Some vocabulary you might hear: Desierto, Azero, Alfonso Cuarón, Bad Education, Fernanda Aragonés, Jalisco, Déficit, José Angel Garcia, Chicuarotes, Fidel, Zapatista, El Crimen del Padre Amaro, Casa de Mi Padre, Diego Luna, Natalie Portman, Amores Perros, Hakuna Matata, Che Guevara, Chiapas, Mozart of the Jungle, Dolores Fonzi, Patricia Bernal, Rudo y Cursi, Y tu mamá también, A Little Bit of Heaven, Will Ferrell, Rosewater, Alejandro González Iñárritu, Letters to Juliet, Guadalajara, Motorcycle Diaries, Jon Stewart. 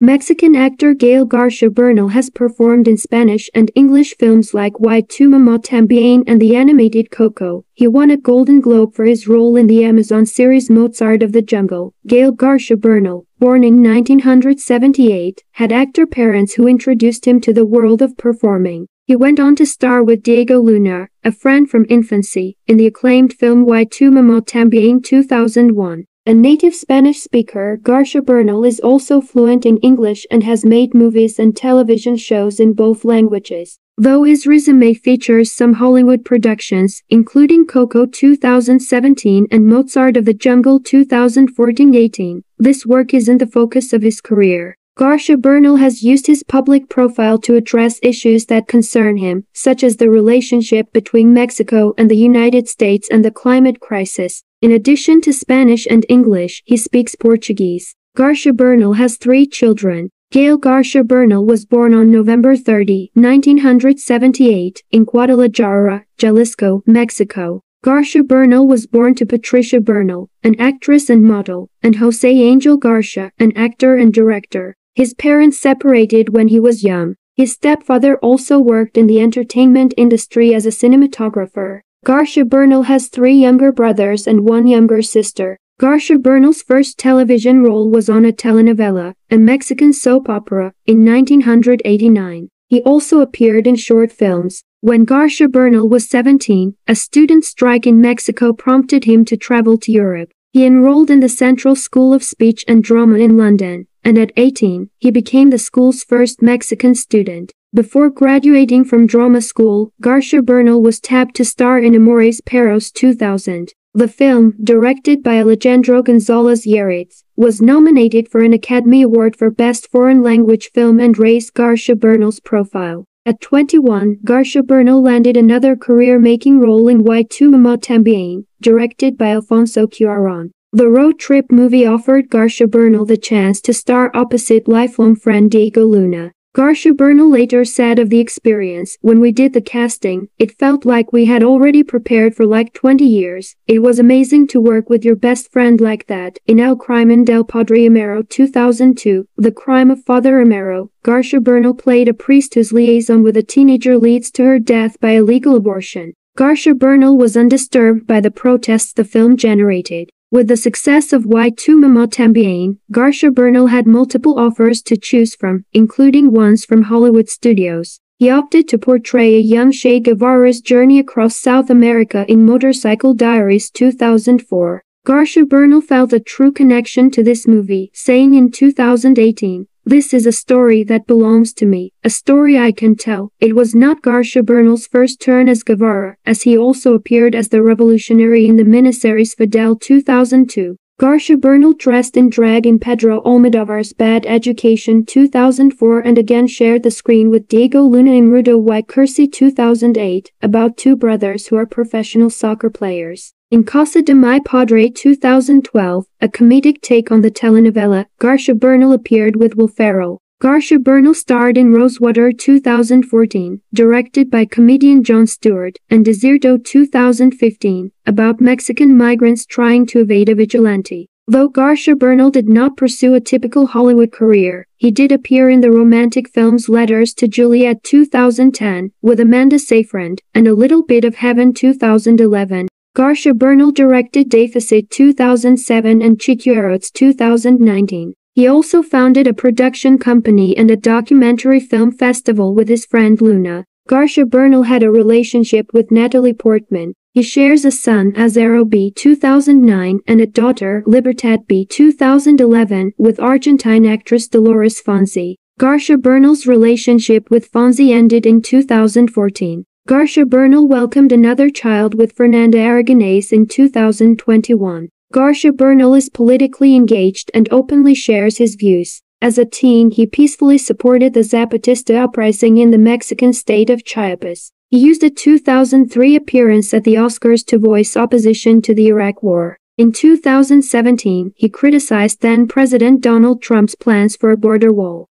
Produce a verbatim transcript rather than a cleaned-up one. Mexican actor Gael Garcia Bernal has performed in Spanish and English films like Y tu mamá también and the animated Coco. He won a Golden Globe for his role in the Amazon series Mozart of the Jungle. Gael Garcia Bernal, born in nineteen seventy-eight, had actor parents who introduced him to the world of performing. He went on to star with Diego Luna, a friend from infancy, in the acclaimed film Y tu mamá también two thousand one. A native Spanish speaker, Garcia Bernal is also fluent in English and has made movies and television shows in both languages. Though his resume features some Hollywood productions, including Coco two thousand seventeen and Mozart of the Jungle two thousand fourteen eighteen, this work isn't the focus of his career. Garcia Bernal has used his public profile to address issues that concern him, such as the relationship between Mexico and the United States and the climate crisis. In addition to Spanish and English, he speaks Portuguese. Garcia Bernal has three children. Gael Garcia Bernal was born on November thirtieth, nineteen seventy-eight, in Guadalajara, Jalisco, Mexico. Garcia Bernal was born to Patricia Bernal, an actress and model, and José Angel Garcia, an actor and director. His parents separated when he was young. His stepfather also worked in the entertainment industry as a cinematographer. Garcia Bernal has three younger brothers and one younger sister. Garcia Bernal's first television role was on a telenovela, a Mexican soap opera, in nineteen eighty-nine. He also appeared in short films. When Garcia Bernal was seventeen, a student strike in Mexico prompted him to travel to Europe. He enrolled in the Central School of Speech and Drama in London, and at eighteen, he became the school's first Mexican student. Before graduating from drama school, Garcia Bernal was tapped to star in Amores Perros two thousand. The film, directed by Alejandro González Iñárritu, was nominated for an Academy Award for Best Foreign Language Film and raised Garcia Bernal's profile. At twenty-one, Garcia Bernal landed another career-making role in Y tu mamá también, directed by Alfonso Cuarón. The road trip movie offered Garcia Bernal the chance to star opposite lifelong friend Diego Luna. Garcia Bernal later said of the experience, "When we did the casting, it felt like we had already prepared for like twenty years. It was amazing to work with your best friend like that." In El Crimen del Padre Amaro two thousand two, The Crime of Father Amaro, Garcia Bernal played a priest whose liaison with a teenager leads to her death by illegal abortion. Garcia Bernal was undisturbed by the protests the film generated. With the success of Y tu mamá también, Garcia Bernal had multiple offers to choose from, including ones from Hollywood studios. He opted to portray a young Che Guevara's journey across South America in Motorcycle Diaries two thousand four. Garcia Bernal felt a true connection to this movie, saying in two thousand eighteen, "This is a story that belongs to me, a story I can tell." It was not Garcia Bernal's first turn as Guevara, as he also appeared as the revolutionary in the miniseries Fidel two thousand two. Garcia Bernal dressed in drag in Pedro Almodovar's Bad Education two thousand four and again shared the screen with Diego Luna in Rudo y Cursi two thousand eight, about two brothers who are professional soccer players. In Casa de Mi Padre two thousand twelve, a comedic take on the telenovela, Garcia Bernal appeared with Will Ferrell. Garcia Bernal starred in Rosewater two thousand fourteen, directed by comedian Jon Stewart, and Desierto two thousand fifteen, about Mexican migrants trying to evade a vigilante. Though Garcia Bernal did not pursue a typical Hollywood career, he did appear in the romantic films Letters to Juliet two thousand ten, with Amanda Seyfried, and A Little Bit of Heaven two thousand eleven. Garcia Bernal directed Déficit two thousand seven and Chicuarotes two thousand nineteen. He also founded a production company and a documentary film festival with his friend Luna. Garcia Bernal had a relationship with Natalie Portman. He shares a son, Azero B two thousand nine, and a daughter, Libertad B two thousand eleven, with Argentine actress Dolores Fonzi. Garcia Bernal's relationship with Fonzi ended in two thousand fourteen. Garcia Bernal welcomed another child with Fernanda Aragonés in two thousand twenty-one. Garcia Bernal is politically engaged and openly shares his views. As a teen, he peacefully supported the Zapatista uprising in the Mexican state of Chiapas. He used a two thousand three appearance at the Oscars to voice opposition to the Iraq War. In two thousand seventeen, he criticized then-President Donald Trump's plans for a border wall.